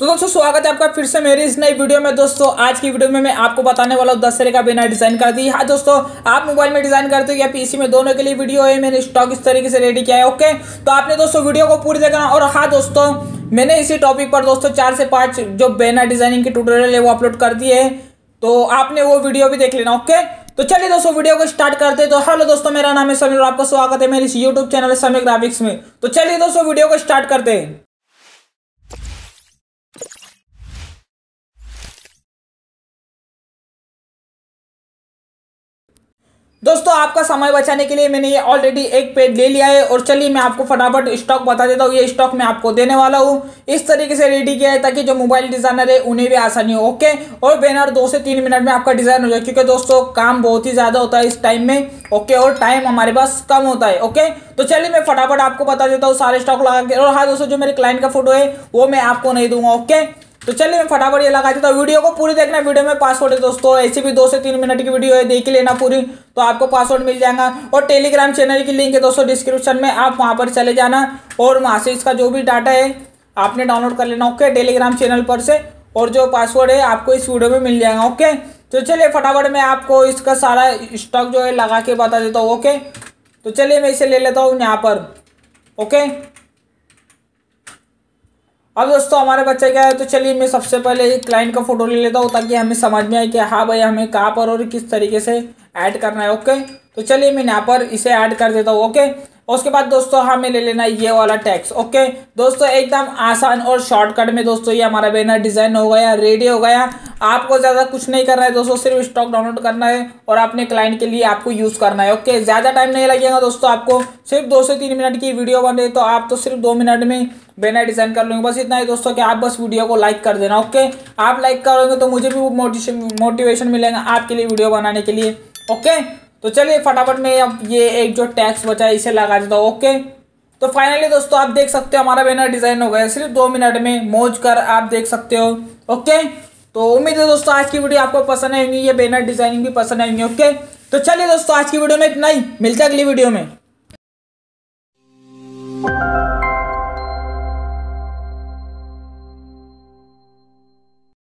तो दोस्तों स्वागत है आपका फिर से मेरी इस नई वीडियो में। दोस्तों आज की वीडियो में मैं आपको बताने वाला हूँ 10 तरह का बैनर डिज़ाइन करती है। हाँ दोस्तों, आप मोबाइल में डिज़ाइन करते हो या पीसी में, दोनों के लिए वीडियो है। मैंने स्टॉक इस तरीके से रेडी किया है। ओके, तो आपने दोस्तों वीडियो को पूरी देखना। और हाँ दोस्तों, मैंने इसी टॉपिक पर दोस्तों 4 से 5 जो बैनर डिज़ाइनिंग की ट्यूटोरियल है वो अपलोड कर दी है, तो आपने वो वीडियो भी देख लेना। ओके, तो चलिए दोस्तों वीडियो को स्टार्ट करते हैं। तो हेलो दोस्तों, मेरा नाम है समीर और आपका स्वागत है मेरे इस यूट्यूब चैनल समीर ग्राफिक्स में। तो चलिए दोस्तों वीडियो को स्टार्ट करते हैं। दोस्तों आपका समय बचाने के लिए मैंने ये ऑलरेडी एक पेज ले लिया है और चलिए मैं आपको फटाफट स्टॉक बता देता हूँ। ये स्टॉक मैं आपको देने वाला हूँ। इस तरीके से रेडी किया है ताकि जो मोबाइल डिज़ाइनर है उन्हें भी आसानी हो। ओके, और बैनर 2 से 3 मिनट में आपका डिज़ाइन हो जाए, क्योंकि दोस्तों काम बहुत ही ज़्यादा होता है इस टाइम में। ओके, और टाइम हमारे पास कम होता है। ओके, तो चलिए मैं फटाफट आपको बता देता हूँ सारे स्टॉक लगा के। और हाँ दोस्तों, जो मेरे क्लाइंट का फोटो है वो मैं आपको नहीं दूंगा। ओके, तो चलिए मैं फटाफट ये लगा देता हूँ। वीडियो को पूरी देखना, वीडियो में पासवर्ड है दोस्तों। ऐसे भी 2 से 3 मिनट की वीडियो है, देख लेना पूरी, तो आपको पासवर्ड मिल जाएगा। और टेलीग्राम चैनल की लिंक है दोस्तों डिस्क्रिप्शन में, आप वहाँ पर चले जाना और वहाँ से इसका जो भी डाटा है आपने डाउनलोड कर लेना। ओके, टेलीग्राम चैनल पर से, और जो पासवर्ड है आपको इस वीडियो में मिल जाएगा। ओके, तो चलिए फटाफट मैं आपको इसका सारा स्टॉक जो है लगा के बता देता हूँ। ओके, तो चलिए मैं इसे ले लेता हूँ यहाँ पर। ओके, अब दोस्तों हमारे बच्चे क्या है, तो चलिए मैं सबसे पहले एक क्लाइंट का फोटो ले लेता हूँ ताकि हमें समझ में आए कि हाँ भाई हमें कहाँ पर और किस तरीके से ऐड करना है। ओके, तो चलिए मैं यहाँ पर इसे ऐड कर देता हूँ। ओके, उसके बाद दोस्तों हमें ले लेना ये वाला टैक्स। ओके दोस्तों, एकदम आसान और शॉर्टकट में दोस्तों ये हमारा बैनर डिज़ाइन हो गया, रेडी हो गया। आपको ज़्यादा कुछ नहीं करना है दोस्तों, सिर्फ स्टॉक डाउनलोड करना है और अपने क्लाइंट के लिए आपको यूज़ करना है। ओके, ज़्यादा टाइम नहीं लगेगा दोस्तों, आपको सिर्फ 2 से 3 मिनट की वीडियो बन रही है, तो आप तो सिर्फ 2 मिनट में बैनर डिज़ाइन कर लेंगे। बस इतना ही दोस्तों कि आप बस वीडियो को लाइक कर देना। ओके, आप लाइक करोगे तो मुझे भी मोटिवेशन मिलेगा आपके लिए वीडियो बनाने के लिए। ओके, तो चलिए फटाफट में अब ये एक जो टैक्स बचा है इसे लगा देता हूँ। ओके, तो फाइनली दोस्तों आप देख सकते हो हमारा बैनर डिज़ाइन हो गया सिर्फ 2 मिनट में, मौज कर आप देख सकते हो। ओके, तो उम्मीद है दोस्तों आज की वीडियो आपको पसंद आएगी, ये बैनर डिज़ाइनिंग भी पसंद आएंगी। ओके, तो चलिए दोस्तों आज की वीडियो में इतना ही, मिलते हैं अगली वीडियो में।